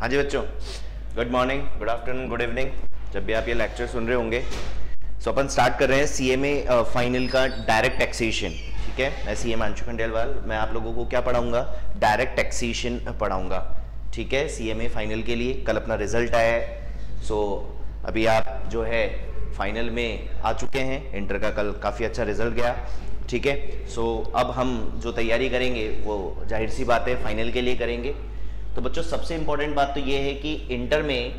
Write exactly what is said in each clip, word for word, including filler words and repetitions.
हाँ जी बच्चों, good morning, good afternoon, good evening, जब भी आप ये लेक्चर सुन रहे होंगे। सो अपन स्टार्ट कर रहे हैं सीएमए फाइनल का डायरेक्ट टैक्सेशन। ठीक है, मैं सीएम अंशु खंडेलवाल, मैं आप लोगों को क्या पढ़ाऊंगा, डायरेक्ट टैक्सेशन पढ़ाऊंगा। ठीक है, सीएमए फाइनल के लिए कल अपना रिजल्ट आया है। सो अभी आप जो है फाइनल में आ चुके हैं, इंटर का कल काफ़ी अच्छा रिजल्ट गया। ठीक है, सो अब हम जो तैयारी करेंगे वो जाहिर सी बात है फाइनल के लिए करेंगे। तो बच्चों सबसे इम्पोर्टेंट बात तो ये है कि इंटर में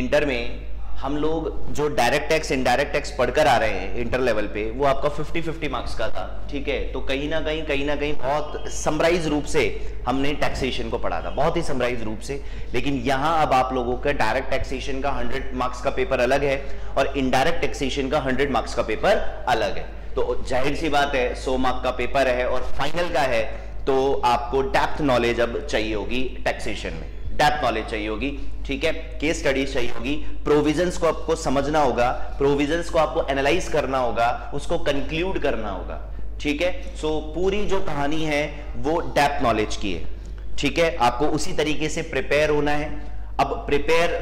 इंटर में हम लोग जो डायरेक्ट टैक्स इनडायरेक्ट टैक्स पढ़कर आ रहे हैं इंटर लेवल पे, वो आपका फिफ्टी फिफ्टी मार्क्स का था। ठीक है, तो कहीं ना कहीं कहीं ना कहीं बहुत समराइज रूप से हमने टैक्सेशन को पढ़ा था, बहुत ही समराइज रूप से। लेकिन यहाँ अब आप लोगों का डायरेक्ट टैक्सेशन का हंड्रेड मार्क्स का पेपर अलग है और इनडायरेक्ट टैक्सेशन का हंड्रेड मार्क्स का पेपर अलग है। तो जाहिर सी बात है सौ मार्क्स का पेपर है और फाइनल का है, तो आपको डेप्थ नॉलेज अब चाहिए होगी, टैक्सेशन में डेप्थ नॉलेज चाहिए होगी। ठीक है, केस स्टडीज चाहिए होगी, प्रोविजंस को आपको समझना होगा, प्रोविजंस को आपको एनालाइज करना होगा, उसको कंक्लूड करना होगा। ठीक है, सो पूरी जो कहानी है वो डेप्थ नॉलेज की है। ठीक है, आपको उसी तरीके से प्रिपेयर होना है। अब प्रिपेयर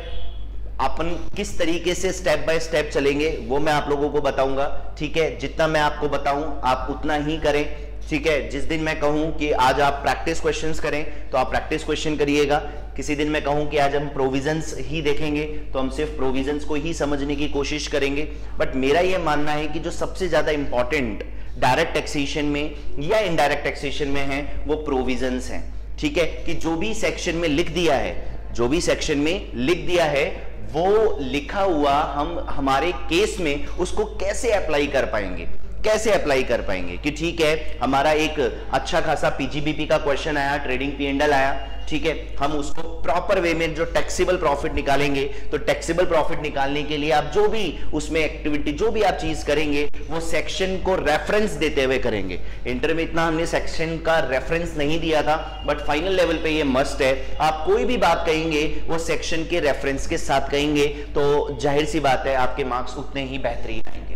अपन किस तरीके से स्टेप बाय स्टेप चलेंगे वो मैं आप लोगों को बताऊंगा। ठीक है, जितना मैं आपको बताऊं आप उतना ही करें। ठीक है, जिस दिन मैं कहूं कि आज आप प्रैक्टिस क्वेश्चंस करें तो आप प्रैक्टिस क्वेश्चन करिएगा। किसी दिन मैं कहूं कि आज हम प्रोविजंस ही देखेंगे तो हम सिर्फ प्रोविजंस को ही समझने की कोशिश करेंगे। बट मेरा यह मानना है कि जो सबसे ज्यादा इंपॉर्टेंट डायरेक्ट टैक्सेशन में या इनडायरेक्ट टैक्सेशन में है वो प्रोविजंस हैं। ठीक है, कि जो भी सेक्शन में लिख दिया है जो भी सेक्शन में लिख दिया है वो लिखा हुआ हम हमारे केस में उसको कैसे अप्लाई कर पाएंगे कैसे अप्लाई कर पाएंगे कि ठीक है हमारा एक अच्छा खासा पीजीबीपी का क्वेश्चन आया, ट्रेडिंग पी एंड एल आया। ठीक है, हम उसको प्रॉपर वे में जो टैक्सेबल प्रॉफिट निकालेंगे, तो टैक्सेबल प्रॉफिट निकालने के लिए आप जो भी उसमें एक्टिविटी जो भी आप चीज करेंगे वो सेक्शन को रेफरेंस देते हुए करेंगे। इंटर में इतना हमने सेक्शन का रेफरेंस नहीं दिया था, बट फाइनल लेवल पे ये मस्ट है। आप कोई भी बात कहेंगे वो सेक्शन के रेफरेंस के साथ कहेंगे, तो जाहिर सी बात है आपके मार्क्स उतने ही बेहतरीन आएंगे।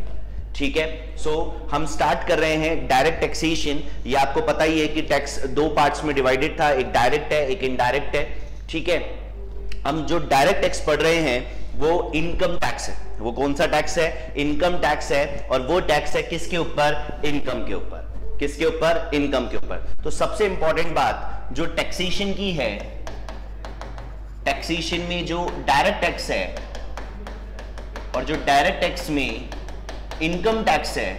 ठीक है, सो so, हम स्टार्ट कर रहे हैं डायरेक्ट टैक्सेशन। ये आपको पता ही है कि टैक्स दो पार्ट्स में डिवाइडेड था, एक डायरेक्ट है एक इनडायरेक्ट है। ठीक है, हम जो डायरेक्ट टैक्स पढ़ रहे हैं वो इनकम टैक्स है। वो कौन सा टैक्स है? इनकम टैक्स है, और वो टैक्स है किसके ऊपर? इनकम के ऊपर। किसके ऊपर? इनकम के ऊपर। तो सबसे इंपॉर्टेंट बात जो टैक्सेशन की है, टैक्सेशन में जो डायरेक्ट टैक्स है और जो डायरेक्ट टैक्स में इनकम टैक्स है,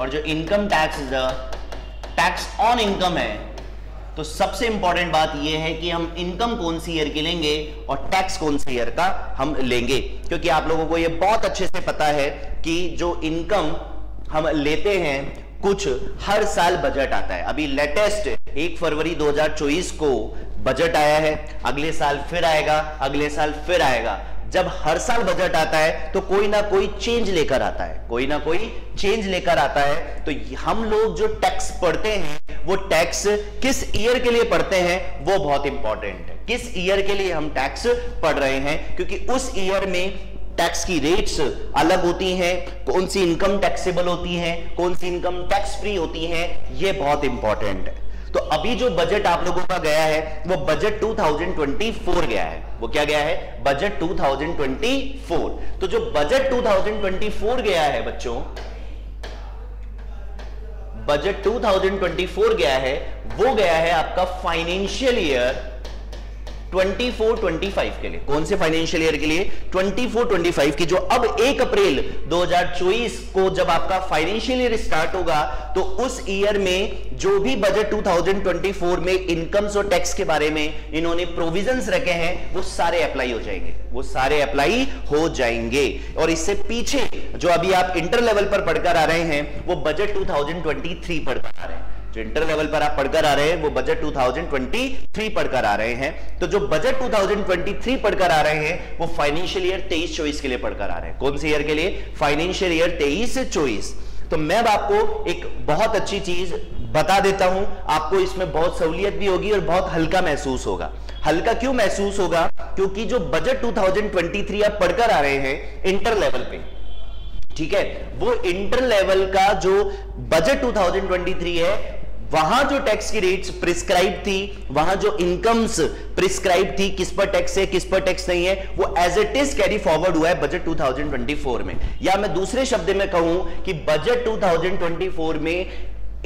और जो income tax is a tax on income है। तो सबसे इंपॉर्टेंट बात यह है कि हम इनकम कौन सी ईयर की लेंगे और टैक्स कौन से ईयर का हम लेंगे, क्योंकि आप लोगों को यह बहुत अच्छे से पता है कि जो इनकम हम लेते हैं कुछ हर साल बजट आता है। अभी लेटेस्ट एक फरवरी दो हज़ार चौबीस को बजट आया है, अगले साल फिर आएगा, अगले साल फिर आएगा। जब हर साल बजट आता है तो कोई ना कोई चेंज लेकर आता है, कोई ना कोई चेंज लेकर आता है। तो हम लोग जो टैक्स पढ़ते हैं वो टैक्स किस ईयर के लिए पढ़ते हैं वो बहुत इंपॉर्टेंट है। किस ईयर के लिए हम टैक्स पढ़ रहे हैं, क्योंकि उस ईयर में टैक्स की रेट्स अलग होती हैं, कौन सी इनकम टैक्सेबल होती है, कौन सी इनकम टैक्स फ्री होती है, ये बहुत इंपॉर्टेंट है। तो अभी जो बजट आप लोगों का गया है वो बजट दो हज़ार चौबीस गया है। वो क्या गया है? बजट दो हज़ार चौबीस। तो जो बजट दो हज़ार चौबीस गया है बच्चों, बजट दो हज़ार चौबीस गया है, वो गया है आपका फाइनेंशियल ईयर चौबीस पच्चीस के लिए। कौन से फाइनेंशियल ईयर के लिए? चौबीस पच्चीस की, जो अब एक अप्रैल दो हज़ार चौबीस को जब आपका फाइनेंशियल ईयर स्टार्ट होगा तो उस ईयर में जो भी बजट दो हज़ार चौबीस में इनकम्स और टैक्स के बारे में इन्होंने प्रोविजंस रखे हैं वो सारे अप्लाई हो जाएंगे, वो सारे अप्लाई हो जाएंगे। और इससे पीछे जो अभी आप इंटर लेवल पर पढ़कर आ रहे हैं वो बजट दो हज़ार तेईस पढ़कर आ रहे हैं। इंटर लेवल पर आप पढ़कर आ रहे हैं वो बजट दो हज़ार तेईस पढ़कर आ रहे हैं। तो जो बजट दो हज़ार तेईस पढ़कर आ रहे हैं वो फाइनेंशियल ईयर तेईस चौबीस के लिए पढ़कर आ रहे हैं। कौन से ईयर के लिए? फाइनेंशियल ईयर तेईस चौबीस। तो मैं अब आपको एक बहुत अच्छी चीज बता देता हूं, आपको इसमें बहुत सहूलियत भी होगी और बहुत हल्का महसूस होगा। हल्का क्यों महसूस होगा? क्योंकि जो बजट दो हज़ार तेईस आप पढ़कर आ रहे हैं इंटर लेवल पे, ठीक है, वो इंटर लेवल का जो बजट दो हज़ार तेईस है वहां जो टैक्स की रेट्स प्रिस्क्राइब थी, वहां जो इनकम्स प्रिस्क्राइब थी, किस पर टैक्स है किस पर टैक्स नहीं है, वो as it is carry forward हुआ है बजट दो हज़ार चौबीस में। या मैं दूसरे शब्द में कहूं कि बजट दो हज़ार चौबीस में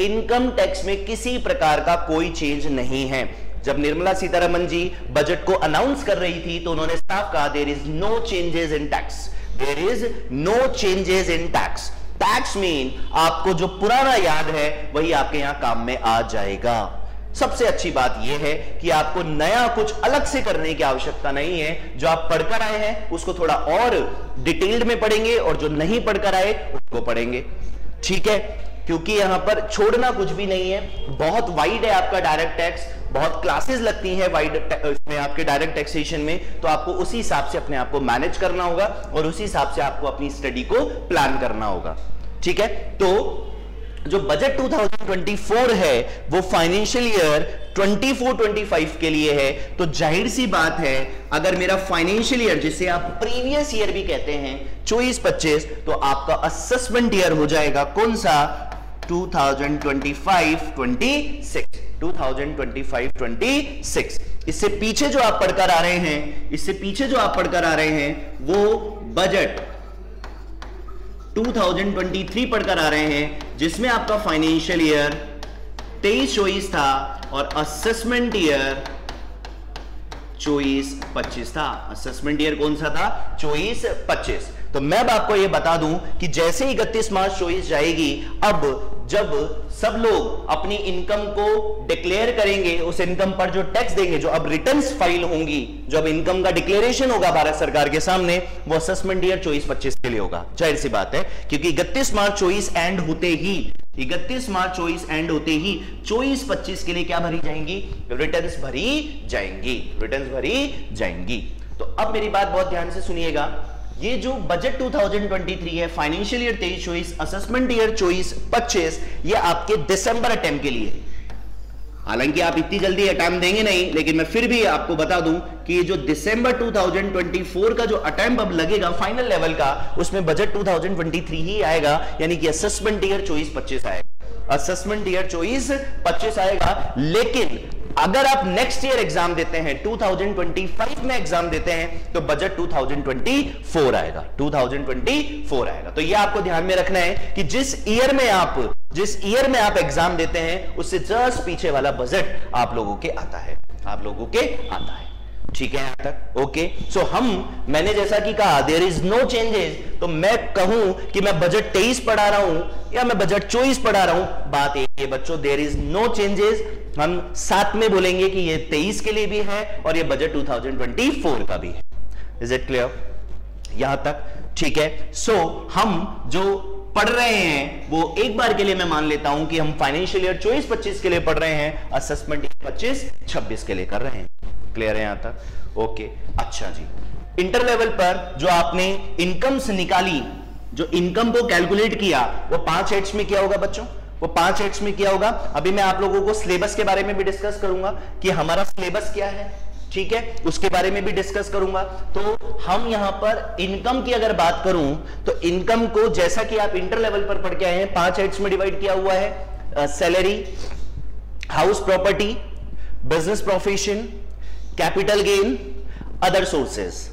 इनकम टैक्स में किसी प्रकार का कोई चेंज नहीं है। जब निर्मला सीतारमण जी बजट को अनाउंस कर रही थी तो उन्होंने साफ कहा there is no changes in tax, there is no changes in tax. Tax mean आपको जो पुराना याद है वही आपके यहां काम में आ जाएगा। सबसे अच्छी बात यह है कि आपको नया कुछ अलग से करने की आवश्यकता नहीं है। जो आप पढ़कर आए हैं उसको थोड़ा और डिटेल्ड में पढ़ेंगे और जो नहीं पढ़कर आए उसको पढ़ेंगे, ठीक है, क्योंकि यहां पर छोड़ना कुछ भी नहीं है। बहुत वाइड है आपका डायरेक्ट टैक्स, बहुत क्लासेस लगती हैं वाइड में आपके डायरेक्ट टैक्सेशन में, तो आपको उसी हिसाब से अपने आप को मैनेज करना होगा और उसी हिसाब से आपको अपनी स्टडी को प्लान करना होगा, ठीक है। तो जो बजट दो हज़ार चौबीस है वो फाइनेंशियल ईयर चौबीस पच्चीस के लिए है, तो जाहिर सी बात है अगर मेरा फाइनेंशियल ईयर जिसे आप प्रीवियस ईयर भी कहते हैं चौबीस पच्चीस, तो आपका असेसमेंट ईयर हो जाएगा कौन सा दो हज़ार पच्चीस छब्बीस। इससे पीछे जो आप पढ़कर आ रहे हैं इससे पीछे जो आप पढ़कर आ रहे हैं वो बजट दो हज़ार तेईस पढ़कर आ रहे हैं, जिसमें आपका फाइनेंशियल ईयर तेईस चौबीस था और असेसमेंट ईयर चौबीस पच्चीस था। असेसमेंट ईयर कौन सा था? चौबीस पच्चीस। तो मैं अब आपको यह बता दूं कि जैसे ही इकतीस मार्च चौबीस जाएगी, अब जब सब लोग अपनी इनकम को डिक्लेयर करेंगे, उस इनकम पर जो टैक्स देंगे, जो अब रिटर्न्स फाइल होंगी, जो अब इनकम का डिक्लेरेशन होगा भारत सरकार के सामने, वो असेसमेंट ईयर चौबीस पच्चीस के लिए होगा। जाहिर सी बात है, क्योंकि इकतीस मार्च चौबीस एंड होते ही इकतीस मार्च चौबीस एंड होते ही चौबीस पच्चीस के लिए क्या भरी जाएंगी? रिटर्न्स भरी जाएंगी, रिटर्न्स भरी जाएंगी। तो अब मेरी बात बहुत ध्यान से सुनिएगा। ये जो बजट दो हज़ार तेईस है, फाइनेंशियल ईयर तेईस चौबीस, असेसमेंट ईयर चौबीस पच्चीस, ये आपके दिसंबर अटेम्प्ट के लिए। हालांकि आप इतनी जल्दी अटेम्प्ट देंगे नहीं, लेकिन मैं फिर भी आपको बता दूं कि ये जो दिसंबर दो हज़ार चौबीस का जो अटेम्प्ट अब लगेगा फाइनल लेवल का, उसमें बजट दो हज़ार तेईस ही आएगा, यानी कि असेसमेंट ईयर चौबीस पच्चीस आएगा, असेसमेंट ईयर चौबीस पच्चीस आएगा। लेकिन अगर आप नेक्स्ट ईयर एग्जाम देते हैं, दो हज़ार पच्चीस में एग्जाम देते हैं, तो बजट दो हज़ार चौबीस आएगा, दो हज़ार चौबीस आएगा। तो ये आपको ध्यान में रखना है कि जिस ईयर में आप जिस ईयर में आप एग्जाम देते हैं उससे जस्ट पीछे वाला बजट आप लोगों के आता है, आप लोगों के आता है, ठीक है, यहां तक ओके। सो हम मैंने जैसा कि कहा देयर इज नो चेंजेस, तो मैं कहूं कि मैं बजट तेईस पढ़ा रहा हूं या मैं बजट चौबीस पढ़ा रहा हूं, बात एक है बच्चों, देयर इज नो चेंजेस। हम साथ में बोलेंगे कि ये तेईस के लिए भी है और ये बजट दो हज़ार चौबीस का भी है। इज इट क्लियर यहां तक? ठीक है। सो so, हम जो पढ़ रहे हैं वो एक बार के लिए मैं मान लेता हूं कि हम फाइनेंशियल ईयर चौबीस पच्चीस के लिए पढ़ रहे हैं, असेसमेंट पच्चीस छब्बीस के लिए कर रहे हैं। क्लियर है यहां तक? ओके, अच्छा जी। इंटर लेवल पर जो आपने इनकम्स निकाली, जो इनकम को कैलकुलेट किया, वो पांच हेड्स में किया होगा बच्चों, वो पांच हेड्स में किया होगा। अभी मैं आप लोगों को सिलेबस के बारे में भी डिस्कस करूंगा कि हमारा सिलेबस क्या है, ठीक है, उसके बारे में भी डिस्कस करूंगा। तो हम यहां पर इनकम की अगर बात करूं तो इनकम को जैसा कि आप इंटर लेवल पर पढ़ के आए हैं, पांच हेड्स में डिवाइड किया हुआ है। Salary, house property, business profession, capital gain, other sources,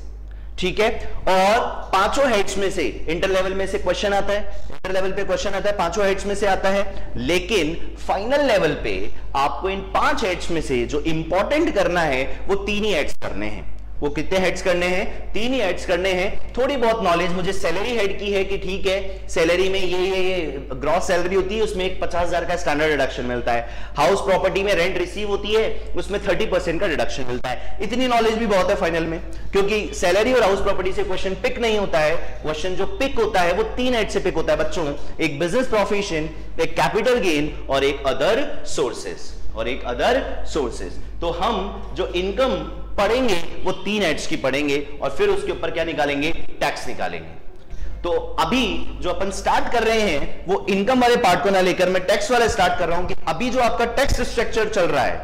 ठीक है। और पांचों हेड्स में से इंटर लेवल में से क्वेश्चन आता है, इंटर लेवल पे क्वेश्चन आता है, पांचों हेड्स में से आता है। लेकिन फाइनल लेवल पे आपको इन पांच हेड्स में से जो इंपॉर्टेंट करना है वो तीन ही हेड्स करने हैं। वो कितने हेड्स करने हैं? तीन ही हेड्स करने हैं। थोड़ी बहुत नॉलेज मुझे सैलरी हेड की है कि ठीक है सैलरी में ये ये ये ग्रॉस सैलरी होती है, उसमें एक पचास हजार का स्टैंडर्ड डिडक्शन मिलता है। हाउस प्रॉपर्टी में रेंट रिसीव होती है, उसमें थर्टी परसेंट का डिडक्शन मिलता है। इतनी नॉलेज भी बहुत है फाइनल में, क्योंकि सैलरी और हाउस प्रॉपर्टी से क्वेश्चन पिक नहीं होता है। क्वेश्चन जो पिक होता है वो तीन हेड से पिक होता है बच्चों, एक बिजनेस प्रोफेशन, एक कैपिटल गेन और एक अदर सोर्सेस और एक अदर सोर्सेस। तो हम जो इनकम पढ़ेंगे वो तीन हेड्स की पढ़ेंगे और फिर उसके ऊपर क्या निकालेंगे? टैक्स निकालेंगे। तो अभी जो अपन स्टार्ट कर रहे हैं वो इनकम वाले पार्ट को ना लेकर मैं टैक्स वाले स्टार्ट कर रहा हूं कि अभी जो आपका टैक्स स्ट्रक्चर चल रहा है,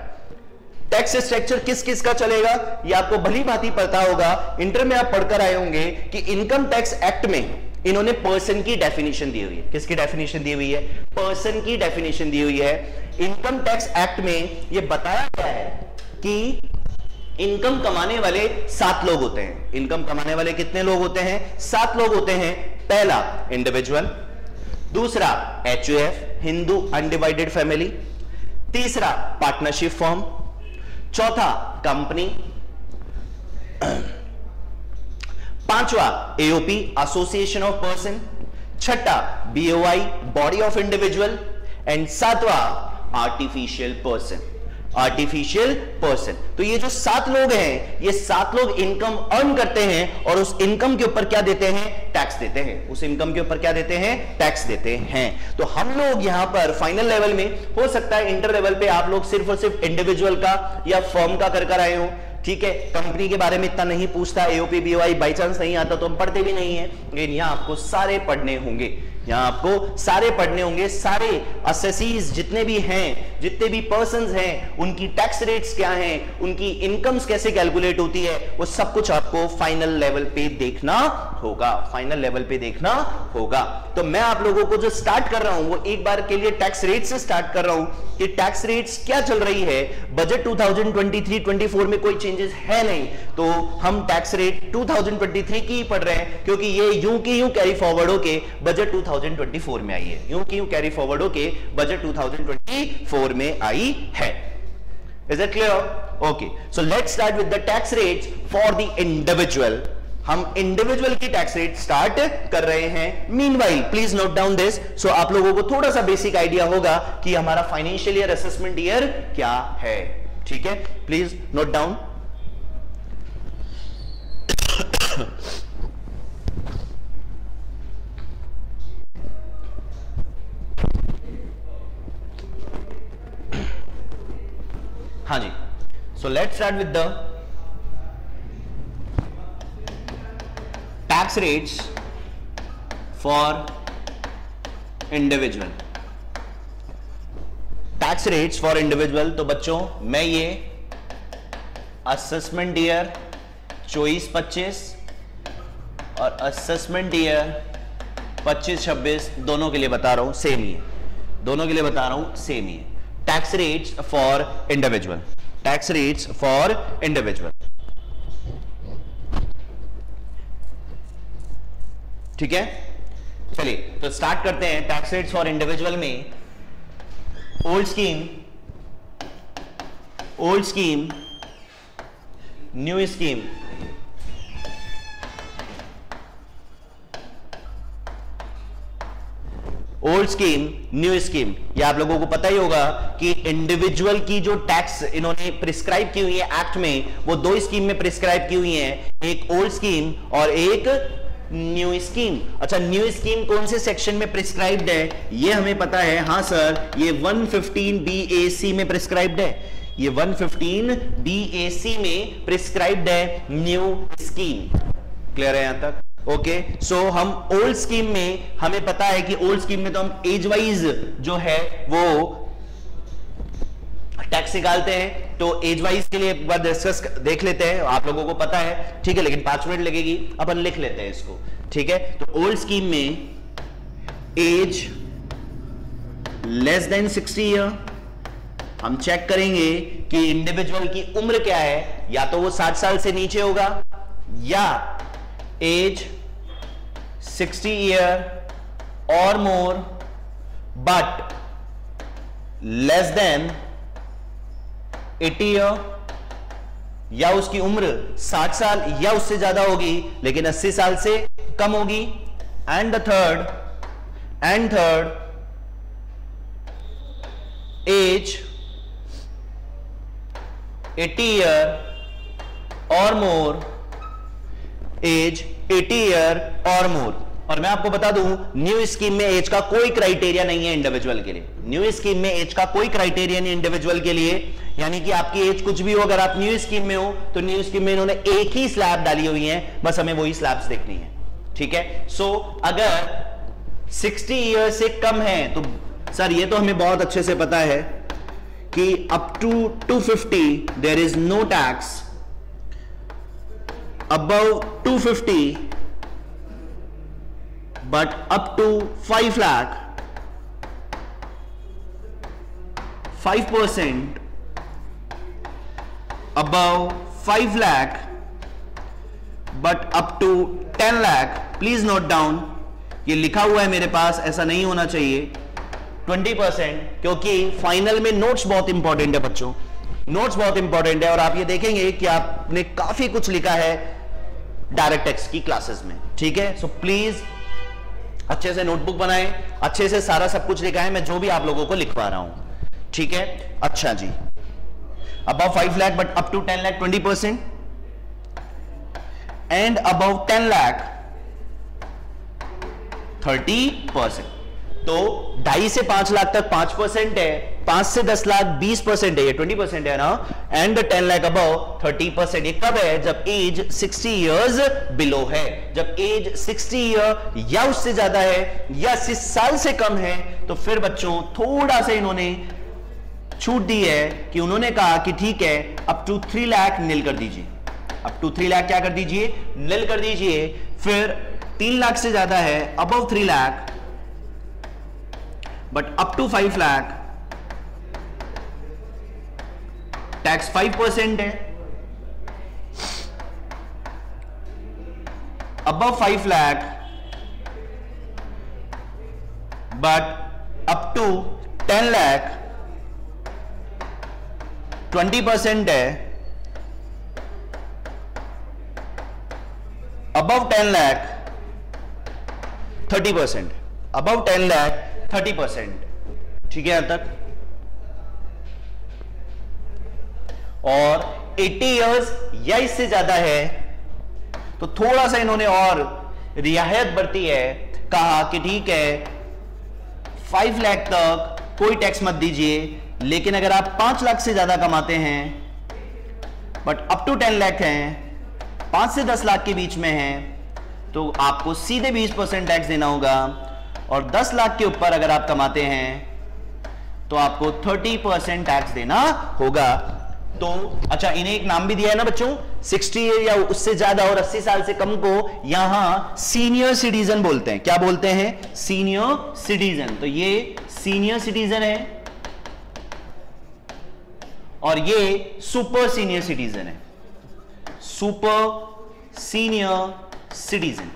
टैक्स स्ट्रक्चर किस किस का चलेगा ये आपको भली भांति पता होगा। इंटर में आप पढ़कर आए होंगे कि इनकम टैक्स एक्ट में इन्होंने पर्सन की डेफिनेशन दी हुई है। किसकी डेफिनेशन दी हुई है? पर्सन की डेफिनेशन दी हुई है। इनकम टैक्स एक्ट में ये बताया गया है कि इनकम कमाने वाले सात लोग होते हैं। इनकम कमाने वाले कितने लोग होते हैं? सात लोग होते हैं। पहला इंडिविजुअल, दूसरा H U F Hindu undivided family, तीसरा पार्टनरशिप फॉर्म, चौथा कंपनी, पांचवा A O P association of person, छठा B O I body of individual and सातवा आर्टिफिशियल पर्सन। Artificial person. तो ये जो सात लोग हैं, ये सात लोग इनकम अर्न करते हैं और उस इनकम के ऊपर क्या देते हैं? टैक्स देते हैं। उस इनकम के ऊपर क्या देते हैं? टैक्स देते हैं। तो हम लोग यहां पर फाइनल लेवल में, हो सकता है इंटर लेवल पे आप लोग सिर्फ और सिर्फ इंडिविजुअल का या फर्म का कर कर आए हो, ठीक है, कंपनी के बारे में इतना नहीं पूछता, A O P B O I by chance नहीं आता तो हम पढ़ते भी नहीं है, लेकिन यहाँ आपको सारे पढ़ने होंगे, यहाँ आपको सारे पढ़ने होंगे, सारे असेसीज जितने भी हैं, जितने भी पर्संस हैं, उनकी टैक्स रेट्स क्या हैं, उनकी इनकम्स कैसे कैलकुलेट होती है, वो सब कुछ आपको फाइनल लेवल पे देखना होगा, फाइनल लेवल पे देखना होगा। तो मैं आप लोगों को जो स्टार्ट कर रहा हूं वो एक बार के लिए टैक्स रेट से स्टार्ट कर रहा हूं कि टैक्स रेट्स क्या चल रही है। Budget two thousand twenty three two thousand twenty four में कोई चेंजेस है नहीं, तो हम tax rate two thousand twenty three की ही पढ़ रहे हैं, क्योंकि ये यूं की यूं कैरी फॉरवर्ड होके budget two thousand twenty four में आई है। यूं की यूं कैरी फॉरवर्ड होके budget two thousand twenty four में आई है। Is it clear? Okay, so let's start with the tax rates for the individual. हम इंडिविजुअल की टैक्स रेट स्टार्ट कर रहे हैं। Meanwhile please note down this, so आप लोगों को थोड़ा सा बेसिक आइडिया होगा कि हमारा फाइनेंशियल ईयर असेसमेंट ईयर क्या है, ठीक है, प्लीज नोट डाउन। हाँ जी, so let's start with the tax rates for individual. Tax rates for individual. तो बच्चों मैं ये असेसमेंट ईयर चौबीस पच्चीस और असेसमेंट ईयर पच्चीस छब्बीस दोनों के लिए बता रहा हूं, सेम ही है, दोनों के लिए बता रहा हूं, सेम ही है। Tax rates for individual, tax rates for individual, ठीक है। चलिए तो स्टार्ट करते हैं। टैक्स रेट्स फॉर इंडिविजुअल में old scheme, old scheme, new scheme, old scheme, new scheme. ये आप लोगों को पता ही होगा कि इंडिविजुअल की जो टैक्स इन्होंने प्रिस्क्राइब की हुई है एक्ट में, वो दो स्कीम में प्रिस्क्राइब की हुई है, एक ओल्ड स्कीम और एक न्यू स्कीम। अच्छा, न्यू स्कीम कौन से सेक्शन में प्रिस्क्राइब्ड है ये हमें पता है। हाँ सर, ये one fifteen B A C में प्रिस्क्राइब्ड है, ये one fifteen B A C में प्रिस्क्राइब्ड है न्यू स्कीम। क्लियर है यहां तक? ओके, okay, सो so हम ओल्ड स्कीम में, हमें पता है कि ओल्ड स्कीम में तो हम एज वाइज जो है वो टैक्स निकालते हैं, तो एज वाइज के लिए एक बार डिस्कस देख लेते हैं, आप लोगों को पता है, ठीक है, लेकिन पांच मिनट लगेगी, अपन लिख लेते हैं इसको, ठीक है। तो ओल्ड स्कीम में age less than sixty year, हम चेक करेंगे कि इंडिविजुअल की उम्र क्या है, या तो वो साठ साल से नीचे होगा या एज सिक्सटी ईयर और more but less than eighty year, या उसकी उम्र साठ साल या उससे ज्यादा होगी लेकिन अस्सी साल से कम होगी, and the third and third age eighty year और मोर, एज एटी ईयर और मोर। और मैं आपको बता दूं, न्यू स्कीम में एज का कोई क्राइटेरिया नहीं है इंडिविजुअल के लिए, न्यू स्कीम में एज का कोई क्राइटेरिया नहीं इंडिविजुअल के लिए, यानी कि आपकी एज कुछ भी हो, अगर आप न्यू स्कीम में हो तो न्यू स्कीम में इन्होंने एक ही स्लैब डाली हुई है, बस हमें वही स्लैब्स देखनी है, ठीक है। सो so, अगर सिक्सटी ईयर से कम है तो सर ये तो हमें बहुत अच्छे से पता है कि up to two fifty there is no tax, above two fifty but up to five lakh, five percent above five lakh, but up to ten lakh. Please note down, ये लिखा हुआ है मेरे पास, ऐसा नहीं होना चाहिए ट्वेंटी परसेंट, क्योंकि फाइनल में नोट्स बहुत इंपॉर्टेंट है बच्चों, नोट्स बहुत इंपॉर्टेंट है। और आप ये देखेंगे कि आपने काफी कुछ लिखा है डायरेक्ट टेक्स्ट की क्लासेस में, ठीक है। सो प्लीज अच्छे से नोटबुक बनाएं, अच्छे से सारा सब कुछ लिखा है, मैं जो भी आप लोगों को लिखवा रहा हूं, ठीक है। अच्छा जी, above five lakh but up to ten lakh twenty percent and above ten lakh thirty percent. तो ढाई से पांच लाख तक पांच परसेंट है, पांच से दस लाख बीस परसेंट है, ये ट्वेंटी परसेंट है ना। And ten lakh above thirty percent, ये कब है? जब एज सिक्सटी इयर्स बिलो है, जब एज सिक्सटी ईयर या उससे ज्यादा है या अस्सी साल से कम है। तो फिर बच्चों थोड़ा सा इन्होंने छूट दी है कि उन्होंने कहा कि ठीक है up to three lakh nil कर दीजिए, अप टू थ्री लाख क्या कर दीजिए? नील कर दीजिए। फिर तीन लाख से ज्यादा है above three lakh but up to five lakh tax five percent है, above five lakh but up to ten lakh twenty percent है, above ten lakh thirty percent, above ten lakh thirty percent, ठीक है यहां तक। और एटी इयर्स या इससे ज्यादा है तो थोड़ा सा इन्होंने और रियायत बरती है, कहा कि ठीक है फाइव लाख तक कोई टैक्स मत दीजिए, लेकिन अगर आप पांच लाख से ज्यादा कमाते हैं but up to ten lakh हैं, पांच से दस लाख के बीच में हैं, तो आपको सीधे बीस परसेंट टैक्स देना होगा। और दस लाख के ऊपर अगर आप कमाते हैं तो आपको तीस परसेंट टैक्स देना होगा। तो अच्छा, इन्हें एक नाम भी दिया है ना बच्चों, साठ या उससे ज्यादा और अस्सी साल से कम को यहां सीनियर सिटीजन बोलते हैं। क्या बोलते हैं? Senior citizen. तो ये सीनियर सिटीजन है और ये सुपर सीनियर सिटीजन है, सुपर सीनियर सिटीजन,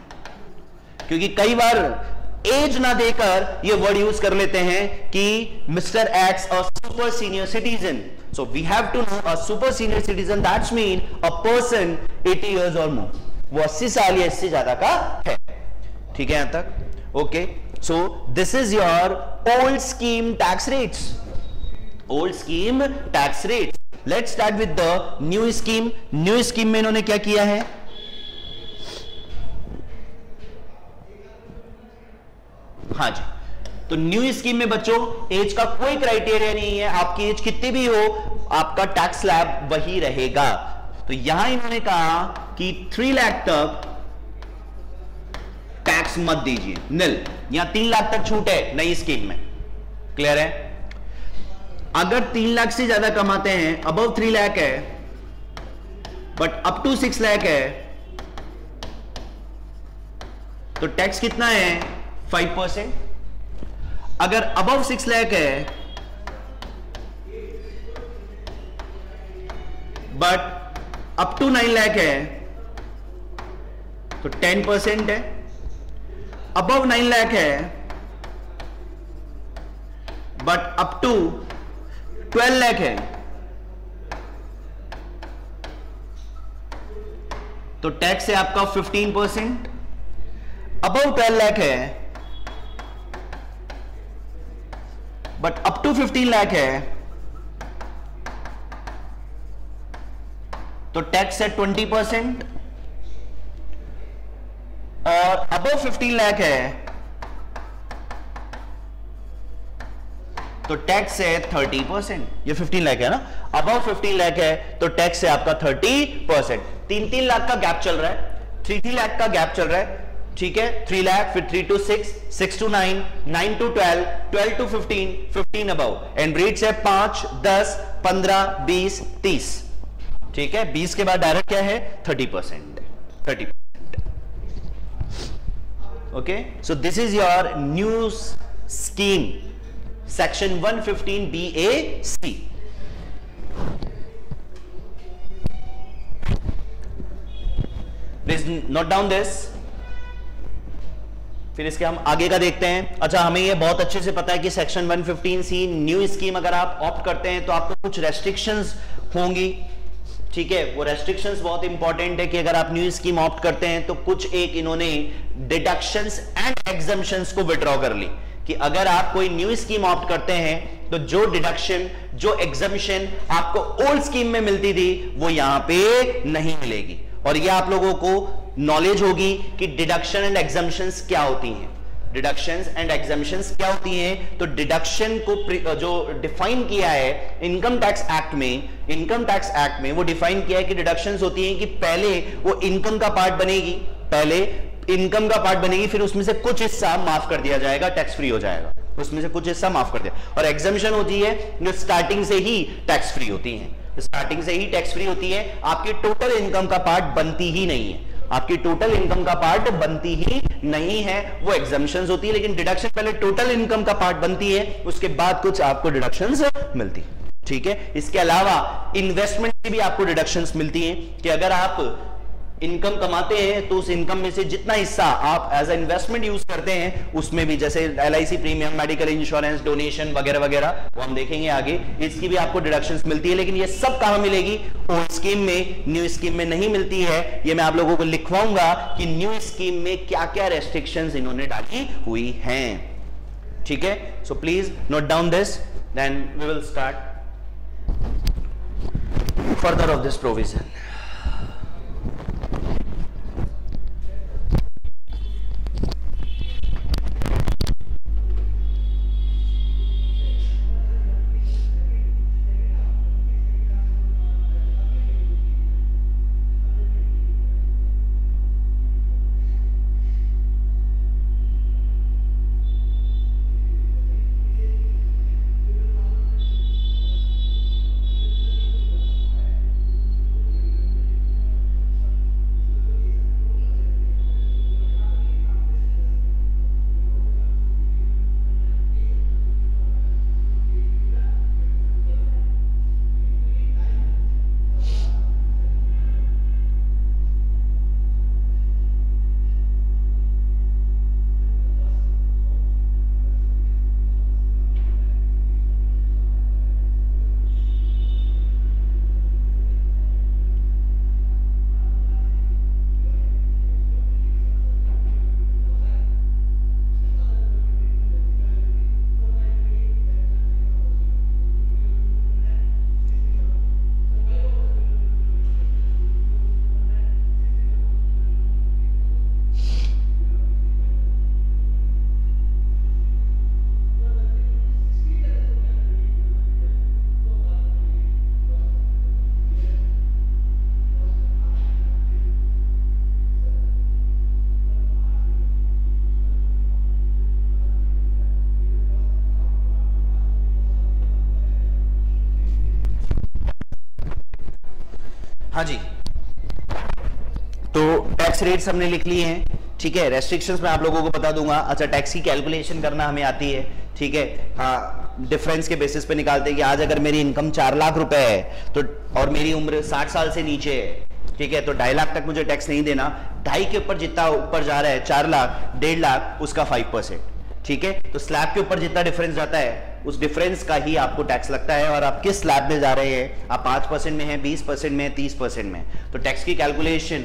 क्योंकि कई बार एज ना देकर ये वर्ड यूज कर लेते हैं कि mister X a super senior citizen. So we have to know a super senior citizen, that's mean a person eighty years और मोर, वो अस्सी साल या इससे ज्यादा का है, ठीक है यहां तक। Okay, so this is your old scheme tax rates, old scheme tax rates. Let's start with the new scheme. New scheme में इन्होंने क्या किया है? हाँ जी, तो न्यू स्कीम में बच्चों एज का कोई क्राइटेरिया नहीं है, आपकी एज कितनी भी हो आपका टैक्स स्लैब वही रहेगा। तो यहां इन्होंने कहा कि थ्री लाख तक टैक्स मत दीजिए, निल। यहां तीन लाख तक छूट है नई स्कीम में, क्लियर है। अगर तीन लाख से ज्यादा कमाते हैं, अबव थ्री लाख है but up to six lakh है, तो टैक्स कितना है? Five percent. अगर अबव सिक्स लाख है but up to nine lakh है तो टेन परसेंट है, अबव नाइन लाख है but up to twelve lakh है तो टैक्स है आपका fifteen percent. Above twelve lakh है but up to fifteen lakh है तो टैक्स है ट्वेंटी परसेंट। और अबव फिफ्टीन लाख है तो टैक्स है थर्टी परसेंट। ये फिफ्टीन लाख है ना, अबव फिफ्टीन लाख है तो टैक्स है आपका थर्टी परसेंट। तीन तीन लाख का गैप चल रहा है, थ्री थ्री लाख का गैप चल रहा है, ठीक है। थ्री लाख फिर three to six, six to nine, nine to twelve, twelve to fifteen, fifteen above. And rates है पांच, दस, पंद्रह, बीस, तीस, ठीक है। बीस के बाद डायरेक्ट क्या है? Thirty percent, thirty percent. Okay, so this is your new scheme, section one fifteen B A C. Please note down this. फिर इसके हम आगे का देखते हैं. अच्छा, हमें ये बहुत अच्छे से पता है कि section one fifteen C new scheme अगर आप ऑप्ट करते हैं तो आपको कुछ रेस्ट्रिक्शंस होंगी. ठीक है, वो रेस्ट्रिक्शंस बहुत इंपॉर्टेंट है कि अगर आप न्यू स्कीम ऑप्ट करते हैं तो कुछ एक इन्होंने डिडक्शंस एंड एग्जम्पशंस को विड्रॉ कर ली कि अगर आप कोई न्यू स्कीम ऑप्ट करते हैं तो जो डिडक्शन जो एग्जम्पशन आपको ओल्ड स्कीम में मिलती थी वो यहां पे नहीं मिलेगी. और ये आप लोगों को नॉलेज होगी कि डिडक्शन एंड एग्जम्पशंस क्या होती हैं. डिडक्शंस एंड एग्जम्पशंस क्या होती हैं? तो डिडक्शन को जो डिफाइन किया है इनकम टैक्स एक्ट में, इनकम टैक्स एक्ट में वो डिफाइन किया है कि डिडक्शंस होती हैं कि पहले वो इनकम का पार्ट बनेगी, पहले इनकम का पार्ट बनेगी, फिर उसमें से कुछ हिस्सा माफ कर दिया जाएगा, टैक्स फ्री हो जाएगा, उसमें से कुछ हिस्सा माफ कर दिया. और एग्जम्पशन होती है जो स्टार्टिंग से ही टैक्स फ्री होती है, स्टार्टिंग से ही टैक्स फ्री होती है, आपकी टोटल इनकम का पार्ट बनती ही नहीं है, आपकी टोटल इनकम का पार्ट बनती ही नहीं है, वो एग्जम्पशंस होती है. लेकिन डिडक्शन पहले टोटल इनकम का पार्ट बनती है, उसके बाद कुछ आपको डिडक्शंस मिलती है. ठीक है, इसके अलावा इन्वेस्टमेंट की भी आपको डिडक्शंस मिलती है कि अगर आप इनकम कमाते हैं तो उस इनकम में से जितना हिस्सा आप एज ए इन्वेस्टमेंट यूज करते हैं उसमें भी, जैसे L I C premium, medical insurance, donation वगैरह वगैरह, वो हम देखेंगे आगे, इसकी भी आपको डिडक्शंस मिलती है. लेकिन ये सब कहाँ मिलेगी? ओल्ड स्कीम में, न्यू स्कीम में नहीं मिलती है. ये मैं आप लोगों को लिखवाऊंगा कि न्यू स्कीम में क्या क्या रेस्ट्रिक्शंस इन्होंने डाली हुई हैं. ठीक है, so please note down this, then we will start further of this provision. हाँ जी, तो टैक्स रेट्स हमने लिख लिए हैं. ठीक है, रेस्ट्रिक्शंस मैं आप लोगों को बता दूंगा. अच्छा, टैक्स की कैलकुलेशन करना हमें आती है. ठीक है, हाँ, डिफरेंस के बेसिस पे निकालते हैं कि आज अगर मेरी इनकम चार लाख रुपए है तो और मेरी उम्र साठ साल से नीचे है, ठीक है, तो ढाई लाख तक मुझे टैक्स नहीं देना. ढाई के ऊपर जितना ऊपर जा रहा है, चार लाख डेढ़ लाख उसका फाइव परसेंट ठीक है, तो स्लैब के ऊपर जितना डिफरेंस जाता है उस डिफरेंस का ही आपको टैक्स लगता है. और आप किस स्लैब में जा रहे हैं, आप पांच परसेंट में हैं, बीस परसेंट में, तीस परसेंट में, तो टैक्स की कैलकुलेशन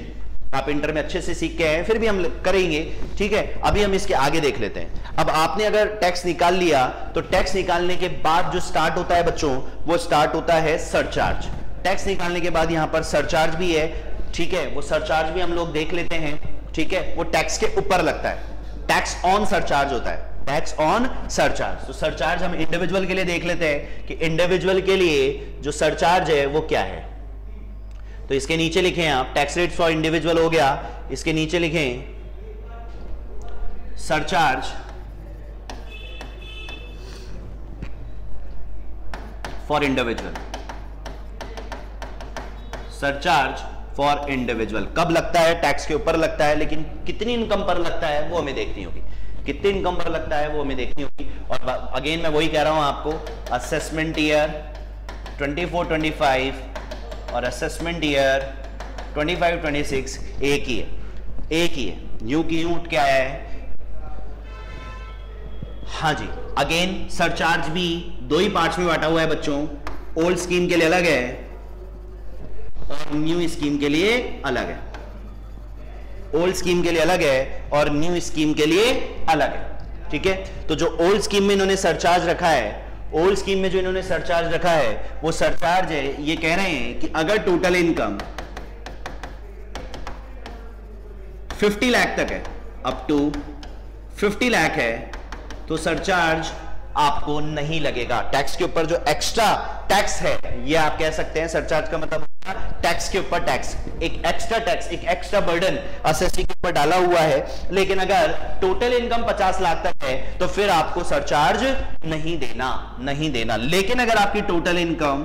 आप इंटर में अच्छे से सीख के हैं, फिर भी हम करेंगे. ठीक है, अभी हम इसके आगे देख लेते हैं. अब आपने अगर टैक्स निकाल लिया तो टैक्स निकालने के बाद जो स्टार्ट होता है बच्चों, वो स्टार्ट होता है सरचार्ज. टैक्स निकालने के बाद यहाँ पर सरचार्ज भी है, ठीक है, वो सरचार्ज भी हम लोग देख लेते हैं. ठीक है, वो टैक्स के ऊपर लगता है, टैक्स ऑन सरचार्ज होता है, टैक्स ऑन सरचार्ज. तो सरचार्ज हम इंडिविजुअल के लिए देख लेते हैं कि इंडिविजुअल के लिए जो सरचार्ज है वो क्या है. तो इसके नीचे लिखें आप, टैक्स रेट फॉर इंडिविजुअल हो गया, इसके नीचे लिखें surcharge for individual, surcharge for individual कब लगता है? टैक्स के ऊपर लगता है, लेकिन कितनी इनकम पर लगता है वो हमें देखनी होगी, कितनी इनकम पर लगता है वो हमें देखनी होगी। और अगेन मैं वही कह रहा हूं आपको, असेसमेंट ईयर चौबीस पच्चीस और असेसमेंट ईयर पच्चीस छब्बीस एक ही है, एक ही है। न्यू की यूट क्या है? हाँ जी, अगेन सरचार्ज भी दो ही पार्ट्स में बांटा हुआ है बच्चों, ओल्ड स्कीम के लिए अलग है और न्यू स्कीम के लिए अलग है, ओल्ड स्कीम के लिए अलग है और न्यू स्कीम के लिए अलग है। ठीक है, तो जो ओल्ड स्कीम में इन्होंने सरचार्ज रखा है, ओल्ड स्कीम में जो इन्होंने सरचार्ज रखा है वो सरचार्ज है, ये कह रहे हैं कि अगर टोटल इनकम पचास लाख तक है, अप टू पचास लाख है, तो सरचार्ज आपको नहीं लगेगा। टैक्स के ऊपर जो एक्स्ट्रा टैक्स है ये आप कह सकते हैं, सरचार्ज का मतलब टैक्स के ऊपर टैक्स, एक एक्स्ट्रा टैक्स, एक एक्स्ट्रा बर्डन असेसी के ऊपर डाला हुआ है। लेकिन अगर टोटल इनकम पचास लाख तक है तो फिर आपको सरचार्ज नहीं देना, नहीं देना। लेकिन अगर आपकी टोटल इनकम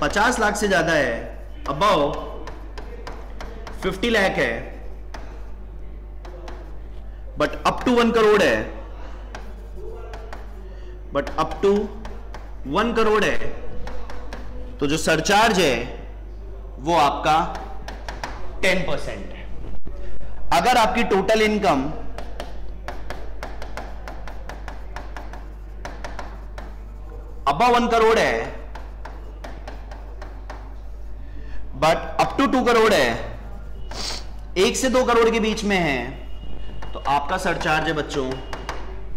पचास लाख से ज्यादा है, अबव पचास लाख है, but up to one crore है, but up to one crore है, तो जो सरचार्ज है वो आपका टेन परसेंट है। अगर आपकी टोटल इनकम अब वन करोड़ है but up to two crore है, एक से दो करोड़ के बीच में है, तो आपका सरचार्ज है बच्चों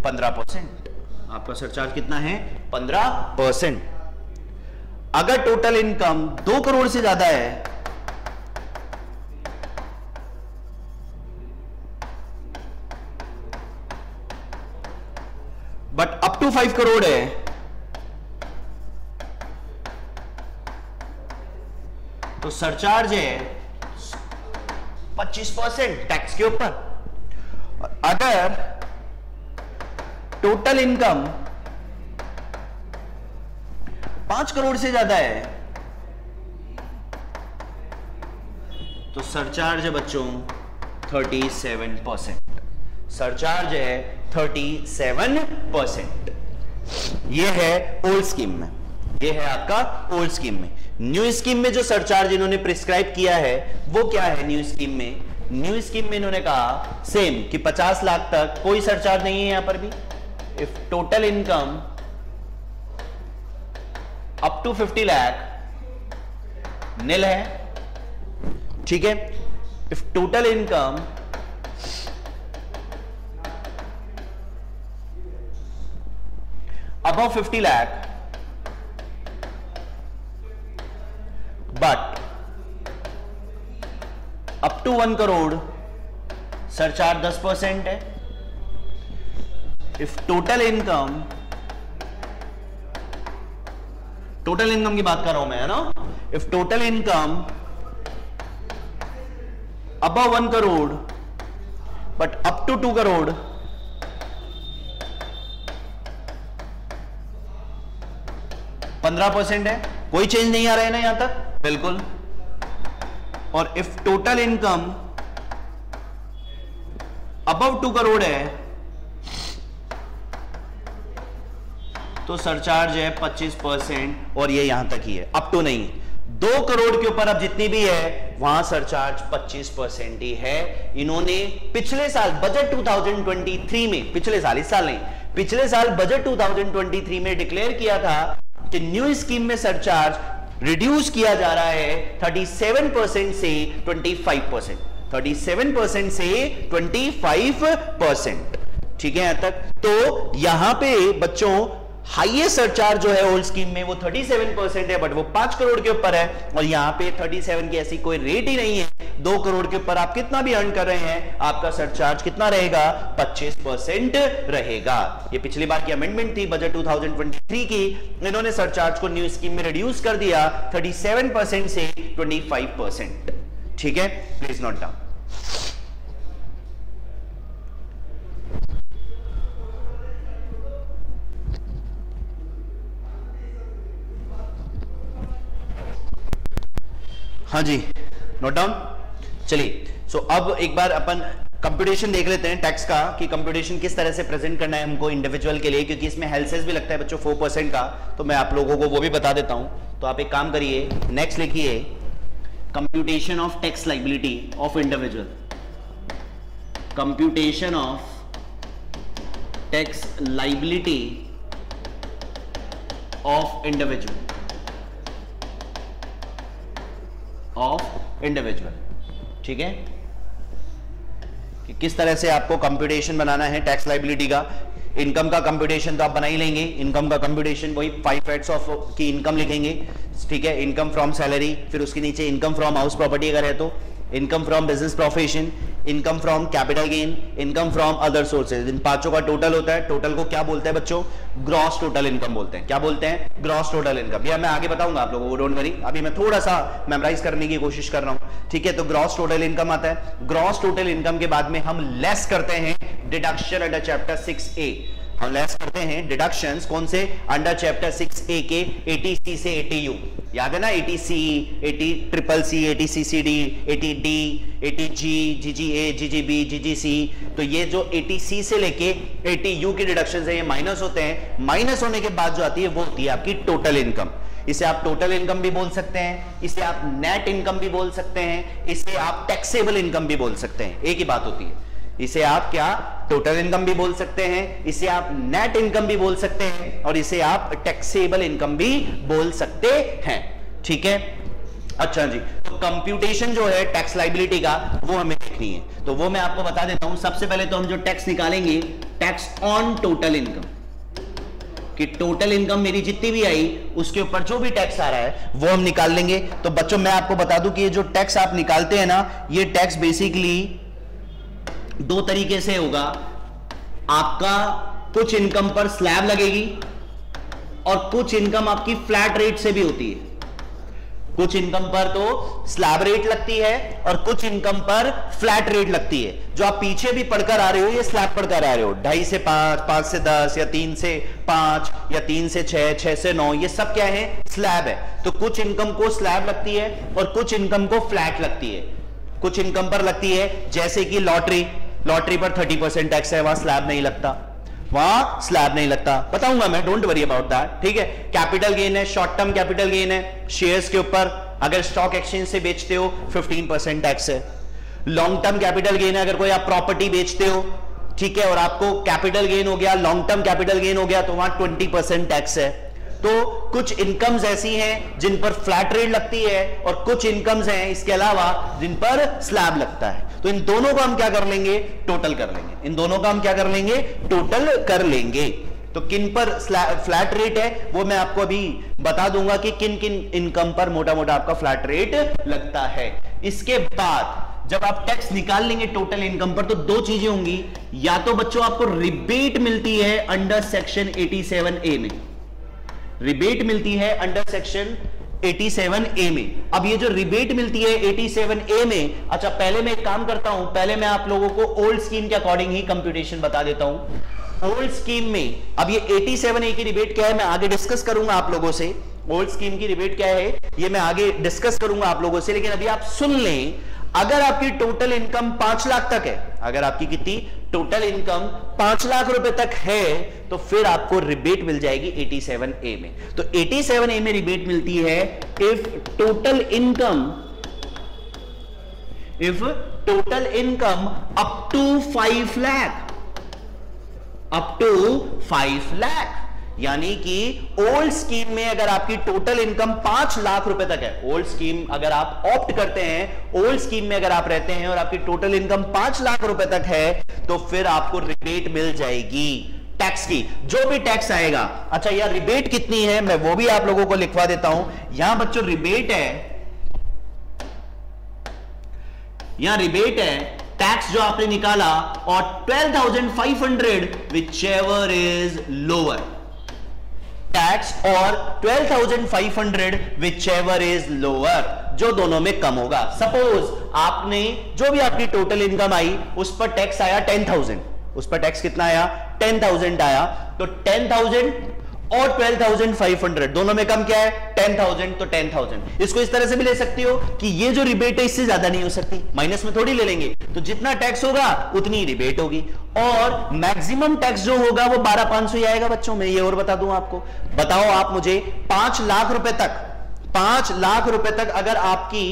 पंद्रह परसेंट। आपका सरचार्ज कितना है? पंद्रह परसेंट। अगर टोटल इनकम दो करोड़ से ज्यादा है, but up to five crore है, तो सरचार्ज है पच्चीस परसेंट टैक्स के ऊपर। और अगर टोटल इनकम पांच करोड़ से ज्यादा है तो सरचार्ज है बच्चों सैंतीस परसेंट, सरचार्ज है सैंतीस परसेंट। यह है ओल्ड स्कीम में, यह है आपका ओल्ड स्कीम में। न्यू स्कीम में जो सरचार्ज इन्होंने प्रिस्क्राइब किया है वो क्या है? न्यू स्कीम में, न्यू स्कीम में इन्होंने कहा सेम कि पचास लाख तक कोई सरचार्ज नहीं है। यहां पर भी If total income up to पचास लाख nil है, ठीक है। If total income above पचास lakh but up to one crore surcharge दस परसेंट है। If total income, total income की बात कर रहा हूं मैं, है ना, if total income above one crore but up to two crore पंद्रह परसेंट है। कोई चेंज नहीं आ रहा है ना यहां तक? बिल्कुल। और if total income above two crore है तो सरचार्ज है पच्चीस परसेंट और ये यहां तक ही है, अप टू नहीं। दो करोड़ के ऊपर अब जितनी भी है वहां सरचार्ज पच्चीस परसेंट ही है। इन्होंने पिछले साल बजट दो हज़ार तेईस में, पिछले साल, इस साल नहीं, पिछले साल बजट दो हज़ार तेईस में डिक्लेयर किया था कि न्यू स्कीम में सरचार्ज रिड्यूस किया जा रहा है सैंतीस परसेंट से पच्चीस परसेंट, सैंतीस परसेंट से पच्चीस परसेंट, ठीक है यहां तक। तो यहां पे बच्चों हाईएस्ट सरचार्ज जो है ओल्ड स्कीम में वो सैंतीस परसेंट है, बट वो पांच करोड़ के ऊपर है और यहाँ पे सैंतीस की ऐसी कोई रेट ही नहीं है। दो करोड़ के ऊपर आप कितना भी अर्न कर रहे हैं आपका सरचार्ज कितना रहेगा? पच्चीस परसेंट रहेगा। ये पिछली बार की अमेंडमेंट थी बजट दो हज़ार तेईस की, इन्होंने सरचार्ज को न्यू स्कीम में रिड्यूस कर दिया सैंतीस परसेंट से पच्चीस परसेंट, ठीक है। Please note down. हाँ जी, नोट डाउन। चलिए सो so, अब एक बार अपन कंप्यूटेशन देख लेते हैं टैक्स का कि कंप्यूटेशन किस तरह से प्रेजेंट करना है हमको इंडिविजुअल के लिए, क्योंकि इसमें हेल्थ सेस भी लगता है बच्चों फोर परसेंट का, तो मैं आप लोगों को वो भी बता देता हूं। तो आप एक काम करिए, नेक्स्ट लिखिए computation of tax liability of individual, computation of tax liability of individual of individual ठीक है, कि किस तरह से आपको कंप्यूटेशन बनाना है टैक्स लाइबिलिटी का। इनकम का कंप्यूटेशन तो आप बना ही लेंगे, इनकम का कंप्यूटेशन वही फाइव फैक्ट्स ऑफ की इनकम लिखेंगे, ठीक है, इनकम फ्रॉम सैलरी, फिर उसके नीचे इनकम फ्रॉम हाउस प्रॉपर्टी अगर है तो, income from business profession, income from capital gain, income from other sources, इन पांचों का टोटल होता है। टोटल को क्या बोलते हैं बच्चों? ग्रॉस टोटल इनकम बोलते हैं। क्या बोलते हैं? Gross total income. यह मैं आगे बताऊंगा आप लोगों को, डोंट वरी, अभी मैं थोड़ा सा मेमोराइज करने की कोशिश कर रहा हूं, ठीक है। तो ग्रॉस टोटल इनकम आता है, ग्रॉस टोटल इनकम के बाद में हम लेस करते हैं deduction under chapter six A, हम लेस करते हैं डिडक्शंस कौन से? अंडर चैप्टर सिक्स ए के एटीसी से एटीयू, याद है ना, eighty C, eighty triple C, eighty C C D, eighty D, eighty G, G G A, G G B, G G C. तो ये जो एटीसी से लेके एटीयू के डिडक्शंस है ये माइनस होते हैं। माइनस होने के बाद जो आती है वो होती है आपकी टोटल इनकम। इसे आप टोटल इनकम भी बोल सकते हैं, इसे आप नेट इनकम भी बोल सकते हैं, इसे आप टैक्सेबल इनकम भी बोल सकते हैं, एक ही बात होती है। इसे आप क्या टोटल इनकम भी बोल सकते हैं, इसे आप नेट इनकम भी बोल सकते हैं, और इसे आप टैक्सेबल इनकम भी बोल सकते हैं, ठीक है। अच्छा जी, तो कंप्यूटेशन जो है टैक्स लाइबिलिटी का वो हमें देखनी है, तो वो मैं आपको बता देता हूं। सबसे पहले तो हम जो टैक्स निकालेंगे टैक्स ऑन टोटल इनकम, कि टोटल इनकम मेरी जितनी भी आई उसके ऊपर जो भी टैक्स आ रहा है वो हम निकाल लेंगे। तो बच्चों मैं आपको बता दूं कि ये जो टैक्स आप निकालते हैं ना, ये टैक्स बेसिकली दो तरीके से होगा। आपका कुछ इनकम पर स्लैब लगेगी और कुछ इनकम आपकी फ्लैट रेट से भी होती है। कुछ इनकम पर तो स्लैब रेट लगती है और कुछ इनकम पर फ्लैट रेट लगती है। जो आप पीछे भी पढ़कर आ रहे हो ये स्लैब पढ़कर आ रहे हो, ढाई से पांच, पांच से दस, या तीन से पांच, या तीन से छह, छह से नौ, ये सब क्या है? स्लैब है। तो कुछ इनकम को स्लैब लगती है और कुछ इनकम को फ्लैट लगती है। कुछ इनकम पर लगती है जैसे कि लॉटरी, लॉटरी पर तीस परसेंट टैक्स है, वहां स्लैब नहीं लगता, वहां स्लैब नहीं लगता, बताऊंगा मैं, डोंट वरी अबाउट दैट, ठीक है। कैपिटल गेन है, शॉर्ट टर्म कैपिटल गेन है, शेयर्स के ऊपर अगर स्टॉक एक्सचेंज से बेचते हो पंद्रह परसेंट टैक्स है। लॉन्ग टर्म कैपिटल गेन है, अगर कोई आप प्रॉपर्टी बेचते हो, ठीक है, और आपको कैपिटल गेन हो गया, लॉन्ग टर्म कैपिटल गेन हो गया, तो वहां ट्वेंटी परसेंट टैक्स है। तो कुछ इनकम्स ऐसी हैं जिन पर फ्लैट रेट लगती है और कुछ इनकम्स हैं इसके अलावा जिन पर स्लैब लगता है। तो इन दोनों का हम क्या कर लेंगे? टोटल कर लेंगे। इन दोनों का हम क्या कर लेंगे? टोटल कर लेंगे। तो किन पर फ्लैट रेट है वो मैं आपको अभी बता दूंगा कि किन किन इनकम पर मोटा मोटा आपका फ्लैट रेट लगता है। इसके बाद जब आप टैक्स निकाल लेंगे टोटल इनकम पर, तो दो चीजें होंगी, या तो बच्चों आपको रिबेट मिलती है अंडर सेक्शन सत्तासी ए में, रिबेट मिलती है अंडर सेक्शन सत्तासी ए में। अब ये जो रिबेट मिलती है सत्तासी ए में, अच्छा पहले मैं एक काम करता हूं, पहले मैं आप लोगों को ओल्ड स्कीम के अकॉर्डिंग ही कंप्यूटेशन बता देता हूं। ओल्ड स्कीम में अब ये सत्तासी ए की रिबेट क्या है मैं आगे डिस्कस करूंगा आप लोगों से, ओल्ड स्कीम की रिबेट क्या है ये मैं आगे डिस्कस करूंगा आप लोगों से, लेकिन अभी आप सुन लें। अगर आपकी टोटल इनकम पांच लाख तक है, अगर आपकी कितनी टोटल इनकम पांच लाख रुपए तक है, तो फिर आपको रिबेट मिल जाएगी सत्तासी ए में। तो सत्तासी ए में रिबेट मिलती है if total income if total income up to five lakh up to five lakh यानी कि ओल्ड स्कीम में अगर आपकी टोटल इनकम पांच लाख रुपए तक है, ओल्ड स्कीम अगर आप ऑप्ट करते हैं, ओल्ड स्कीम में अगर आप रहते हैं और आपकी टोटल इनकम पांच लाख रुपए तक है, तो फिर आपको रिबेट मिल जाएगी टैक्स की, जो भी टैक्स आएगा। अच्छा यार रिबेट कितनी है मैं वो भी आप लोगों को लिखवा देता हूं। यहां बच्चों रिबेट है, यहां रिबेट है टैक्स जो आपने निकाला और twelve thousand five hundred whichever is lower tax और twelve thousand five hundred whichever is lower, जो दोनों में कम होगा। सपोज आपने जो भी आपकी टोटल इनकम आई उस पर टैक्स आया टेन थाउजेंड, उस पर टैक्स कितना आया? टेन थाउजेंड आया। तो टेन थाउजेंड और बारह हज़ार पाँच सौ, दोनों में कम क्या है दस हज़ार, तो दस हज़ार। इसको इस तरह से भी ले सकती हो कि ये जो रिबेट है इससे ज्यादा नहीं हो सकती, माइनस में थोड़ी ले लेंगे, तो जितना टैक्स होगा उतनी ही रिबेट होगी। और मैक्सिमम टैक्स जो होगा वो बारह हज़ार पाँच सौ ही आएगा बच्चों, मैं ये और बता दूं आपको। बताओ आप मुझे, पांच लाख रुपए तक पांच लाख रुपए तक अगर आपकी